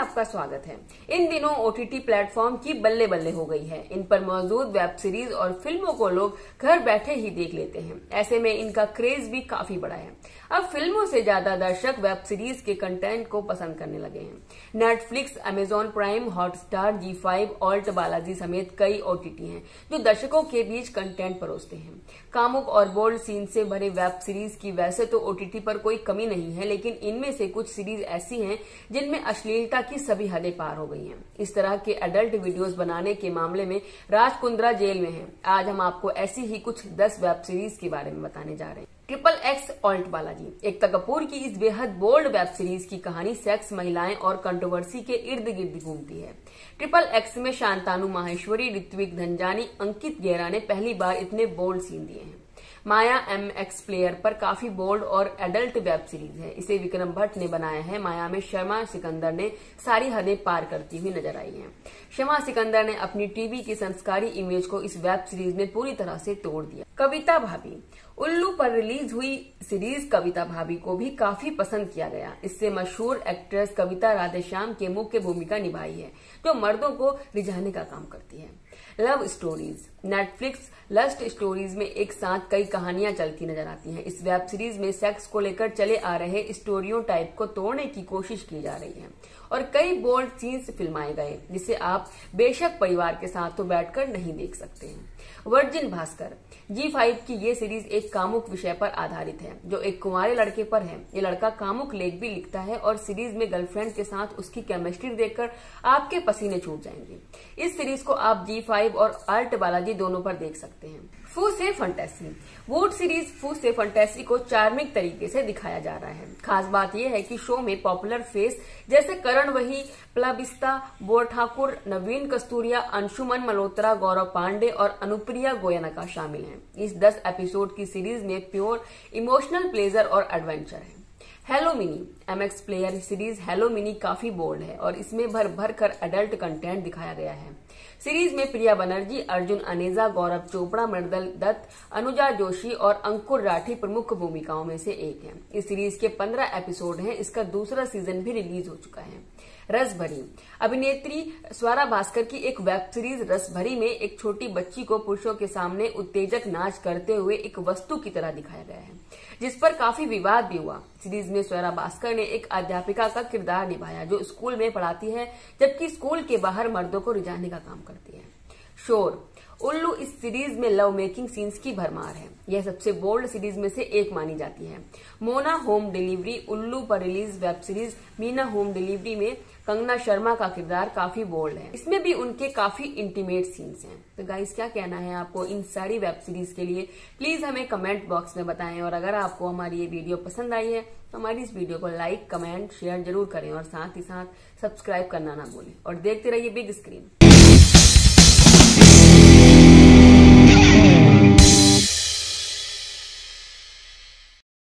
आपका स्वागत है। इन दिनों ओटीटी प्लेटफॉर्म की बल्ले बल्ले हो गई है। इन पर मौजूद वेब सीरीज और फिल्मों को लोग घर बैठे ही देख लेते हैं। ऐसे में इनका क्रेज भी काफी बड़ा है। अब फिल्मों से ज्यादा दर्शक वेब सीरीज के कंटेंट को पसंद करने लगे हैं। Netflix, Amazon Prime, Hotstar, Zee5, ALTBalaji समेत कई ओटीटी हैं जो दर्शकों के बीच कंटेंट परोसते हैं। कामुक और बोल्ड सीन से भरे वेब सीरीज की वैसे तो ओटीटी पर कोई कमी नहीं है, लेकिन इनमें से कुछ सीरीज ऐसी हैं जिनमें अश्लीलता की सभी हदें पार हो गई हैं। इस तरह के एडल्ट वीडियोस बनाने के मामले में राज कुंद्रा जेल में है। आज हम आपको ऐसी ही कुछ 10 वेब सीरीज के बारे में बताने जा रहे हैं। Triple X ALTBalaji। Ekta Kapoor की इस बेहद बोल्ड वेब सीरीज की कहानी सेक्स, महिलाएं और कंट्रोवर्सी के इर्द गिर्द घूमती है। ट्रिपल एक्स में शांतानु माहेश्वरी, ऋत्विक धनजानी, अंकित गेरा ने पहली बार इतने बोल्ड सीन दिए हैं। माया MX प्लेयर पर काफी बोल्ड और एडल्ट वेब सीरीज है। इसे विक्रम भट्ट ने बनाया है। माया में शर्मा सिकंदर ने सारी हदें पार करती हुई नजर आई हैं। शर्मा सिकंदर ने अपनी टीवी की संस्कारी इमेज को इस वेब सीरीज में पूरी तरह से तोड़ दिया। कविता भाभी। उल्लू पर रिलीज हुई सीरीज कविता भाभी को भी काफी पसंद किया गया। इससे मशहूर एक्ट्रेस कविता राधेश्याम के मुख्य भूमिका निभाई है, जो मर्दों को रिझाने का काम करती है। Love stories. Netflix lust stories में एक साथ कई कहानियां चलती नजर आती हैं। इस वेब सीरीज में सेक्स को लेकर चले आ रहे स्टोरियो टाइप को तोड़ने की कोशिश की जा रही है और कई बोल्ड सीन्स फिल्माए गए, जिसे आप बेशक परिवार के साथ तो बैठकर नहीं देख सकते हैं। वर्जिन भास्कर। Zee5 की ये सीरीज एक कामुक विषय पर आधारित है, जो एक कुंवारे लड़के पर है। ये लड़का कामुक लेख भी लिखता है और सीरीज में गर्लफ्रेंड के साथ उसकी केमिस्ट्री देखकर आपके पसीने छूट जाएंगे। इस सीरीज को आप Zee5 और ALTBalaji दोनों पर देख सकते हैं। फूड से फंटेसी। वुड सीरीज फूड से फंटेसी को चार्मिक तरीके से दिखाया जा रहा है। खास बात यह है कि शो में पॉपुलर फेस जैसे करण वही, प्लाबिस्ता, बोर ठाकुर, नवीन कस्तूरिया, अंशुमन मल्होत्रा, गौरव पांडे और अनुप्रिया गोयनका शामिल हैं। इस 10 एपिसोड की सीरीज में प्योर इमोशनल प्लेजर और एडवेंचर है। Hello Mini. MX Player series hello mini काफी बोल्ड है और इसमें भर कर एडल्ट कंटेंट दिखाया गया है। सीरीज में प्रिया बनर्जी, अर्जुन अनेजा, गौरव चोपड़ा, मृदल दत्त, अनुजा जोशी और अंकुर राठी प्रमुख भूमिकाओं में से एक हैं। इस सीरीज के 15 एपिसोड हैं। इसका दूसरा सीजन भी रिलीज हो चुका है। रसभरी। अभिनेत्री स्वरा भास्कर की एक वेब सीरीज रसभरी में एक छोटी बच्ची को पुरुषों के सामने उत्तेजक नाच करते हुए एक वस्तु की तरह दिखाया गया है, जिस पर काफी विवाद भी हुआ। सीरीज में स्वरा भास्कर ने एक अध्यापिका का किरदार निभाया, जो स्कूल में पढ़ाती है जबकि स्कूल के बाहर मर्दों को रिझाने का काम करती है। शोर। उल्लू इस सीरीज में लव मेकिंग सीन्स की भरमार है। यह सबसे बोल्ड सीरीज में से एक मानी जाती है। Mona home delivery. उल्लू पर release web series Meena home delivery में कंगना शर्मा का किरदार काफी बोल्ड है। इसमें भी उनके काफी इंटीमेट सीन्स हैं। तो गाइस, क्या कहना है आपको इन सारी वेब सीरीज के लिए? प्लीज हमें कमेंट बॉक्स में बताएं। और अगर आपको हमारी ये वीडियो पसंद आई है तो हमारी इस वीडियो को लाइक, कमेंट, शेयर जरूर करें और साथ ही साथ सब्सक्राइब करना ना भूलें। और देखते रहिए बिग स्क्रीन।